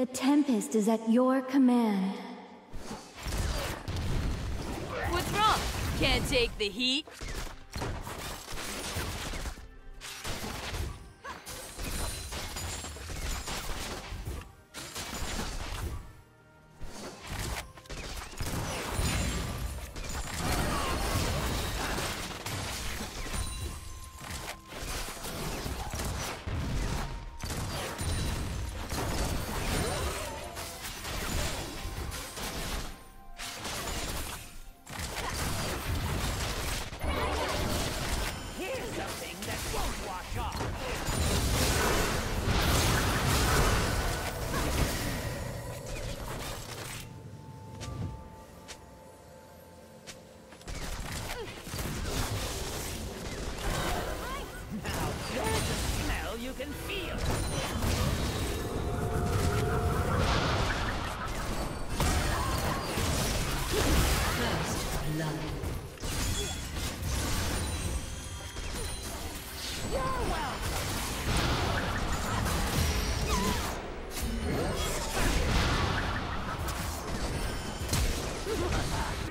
The Tempest is at your command. What's wrong? Can't take the heat?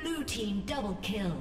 Blue team double kill.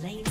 Sneaky.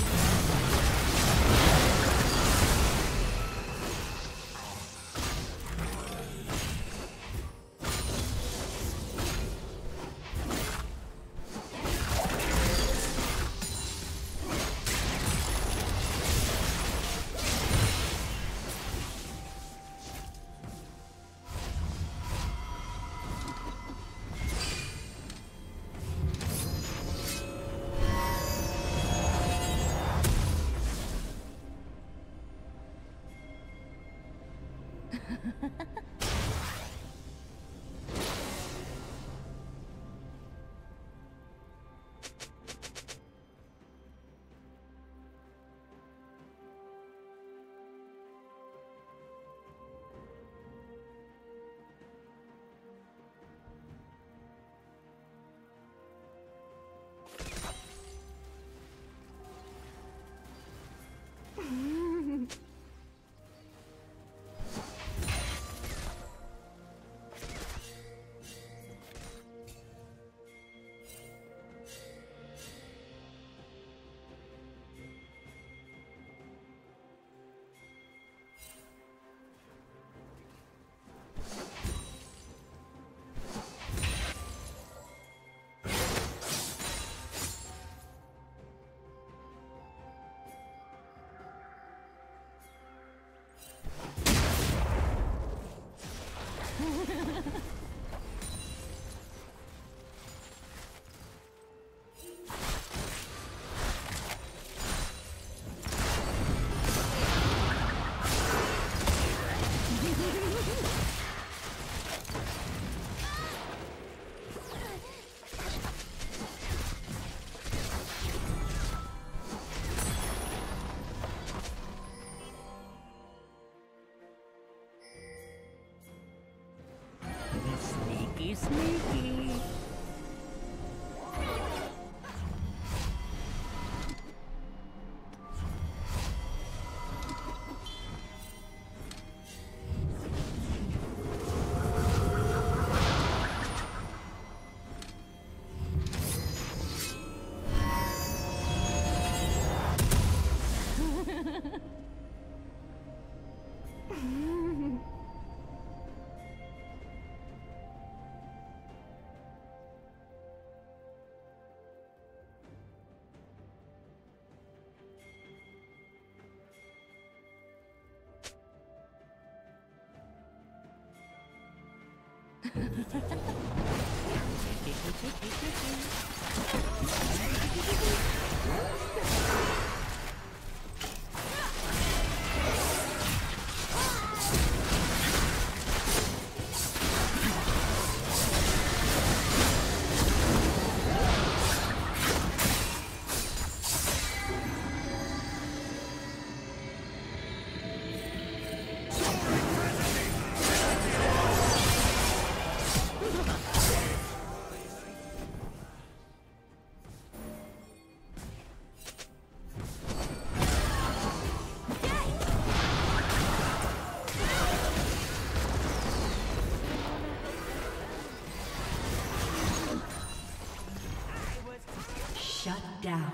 Down.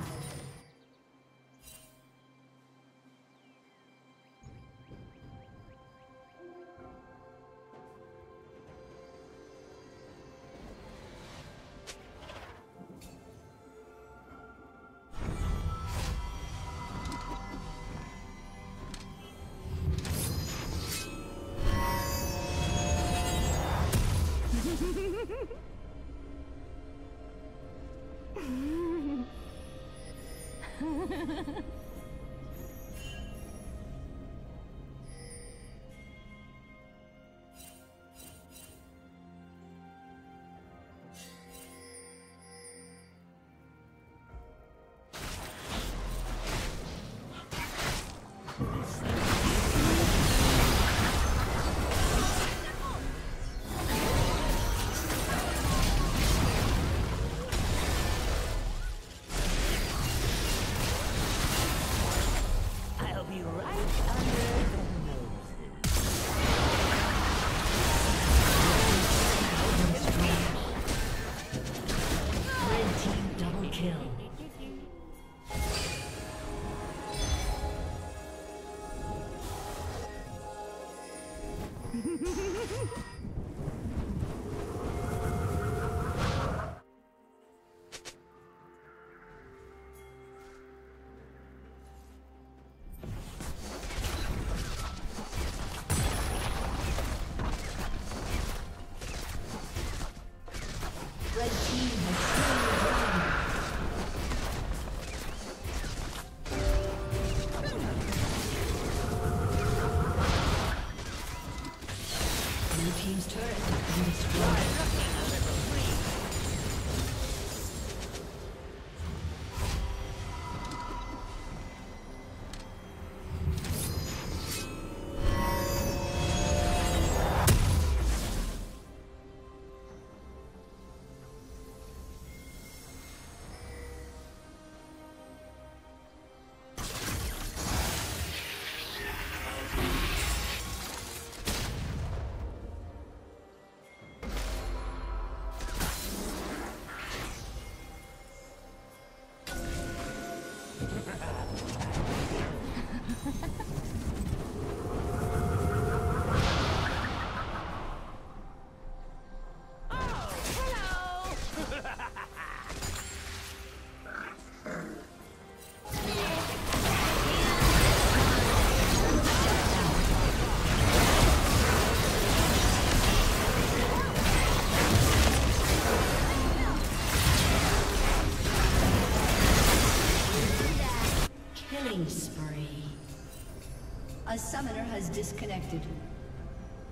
A summoner has disconnected.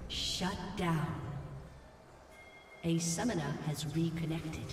Shut down. A summoner has reconnected.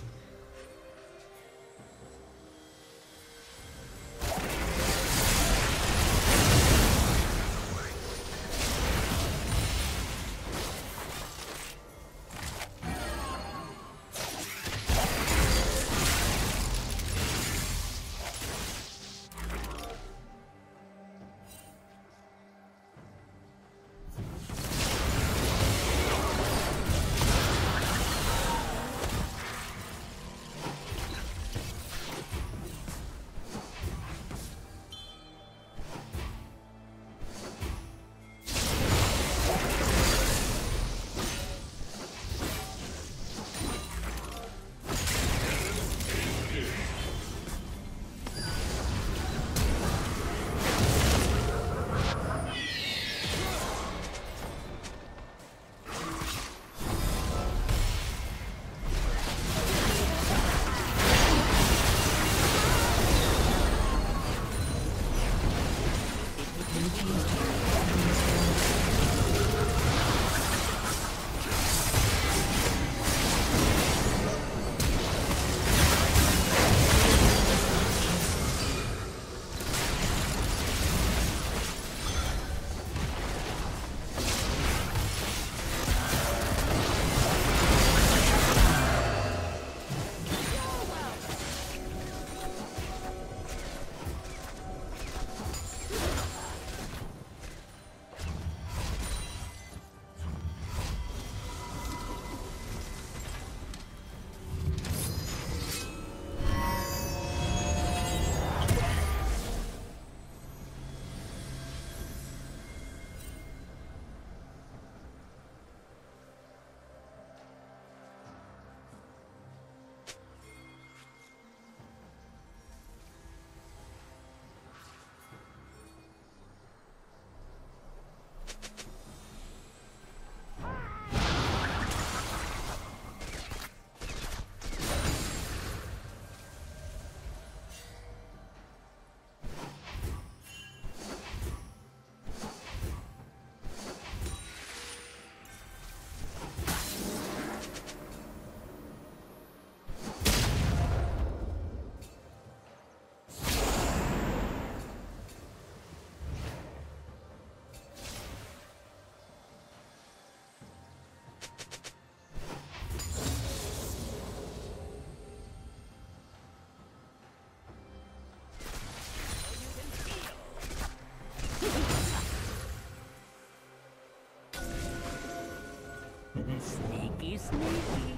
Sneaky, sneaky.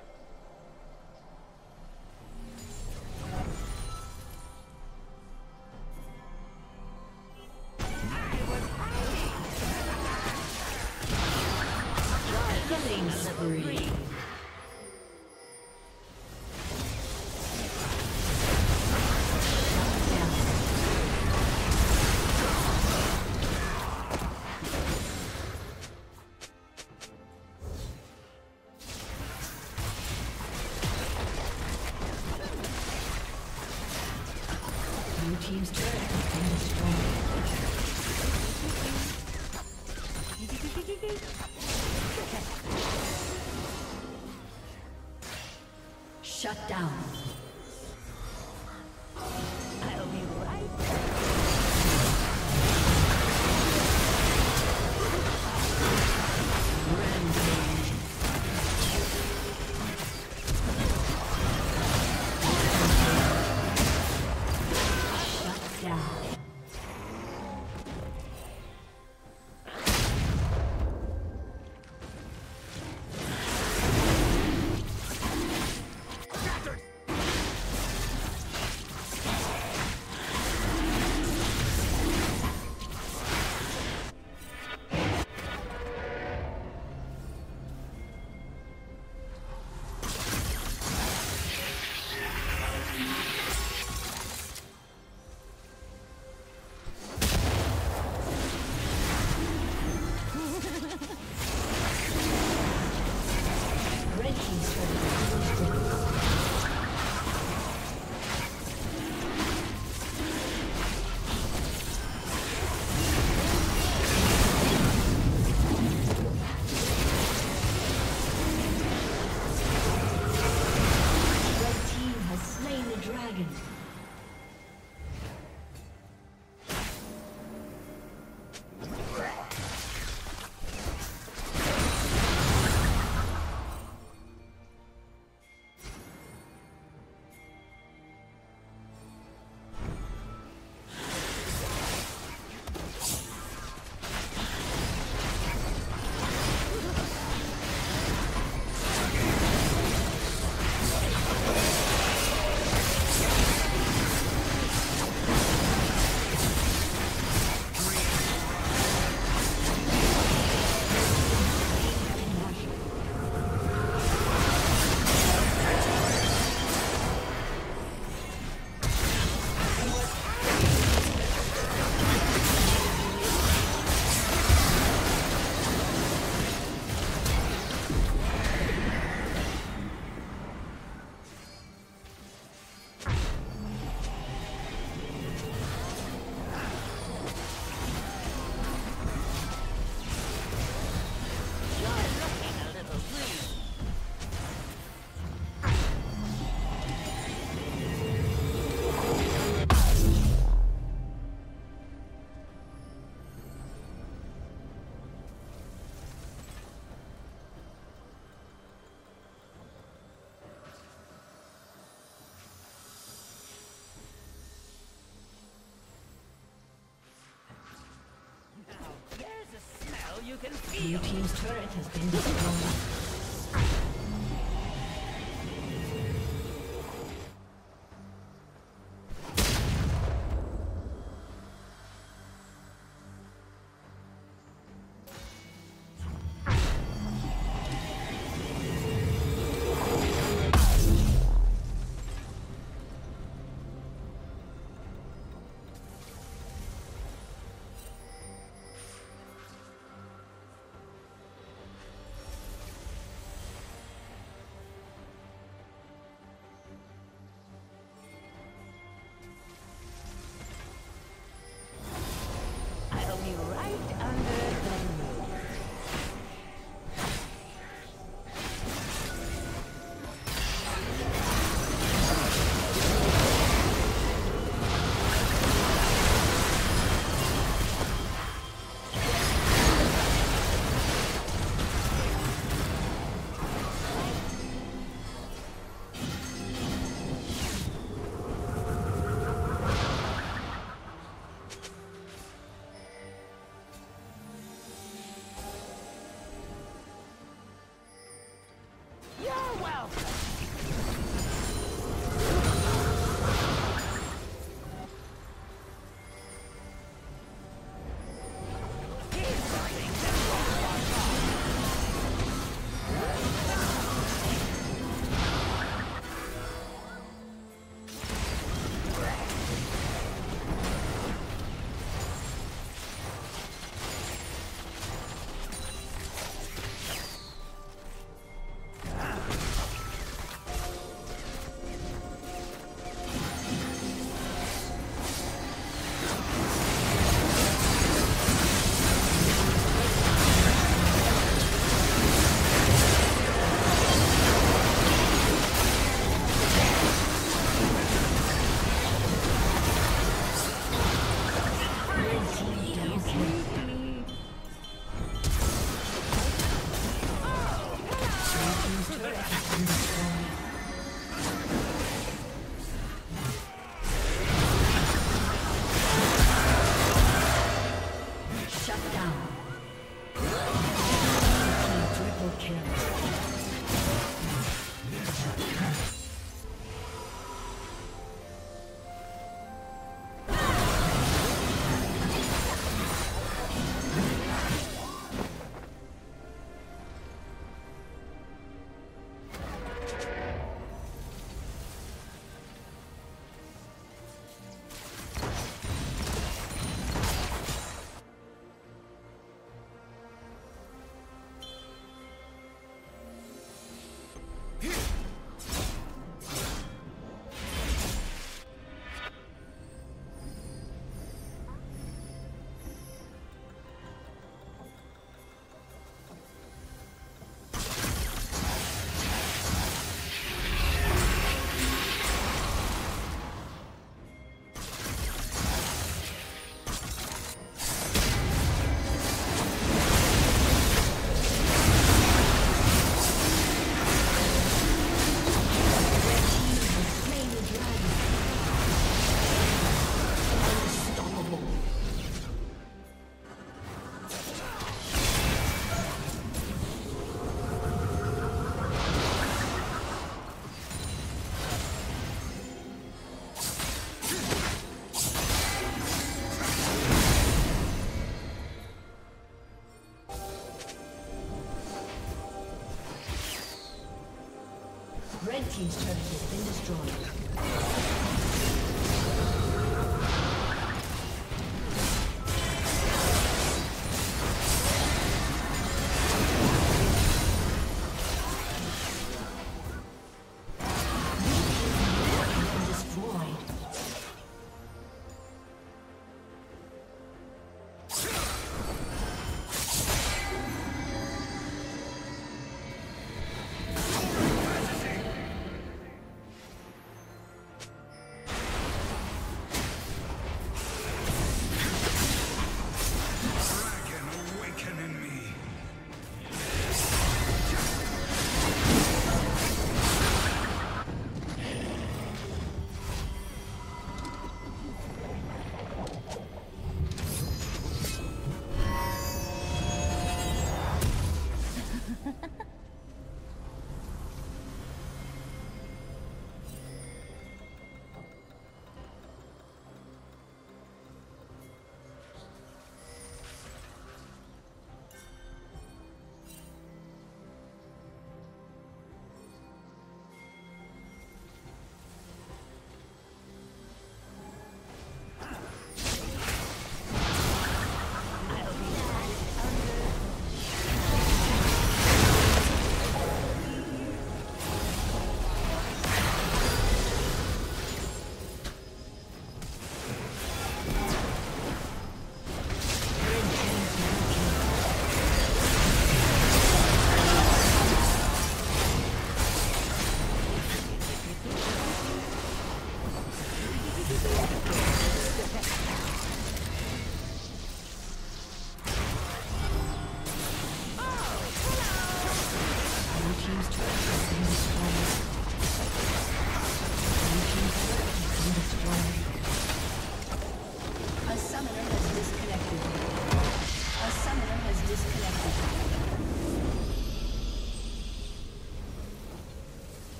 Team's turret has been destroyed. Shut down. I'll be right back. Your team's turret has been destroyed. team's turret has been destroyed.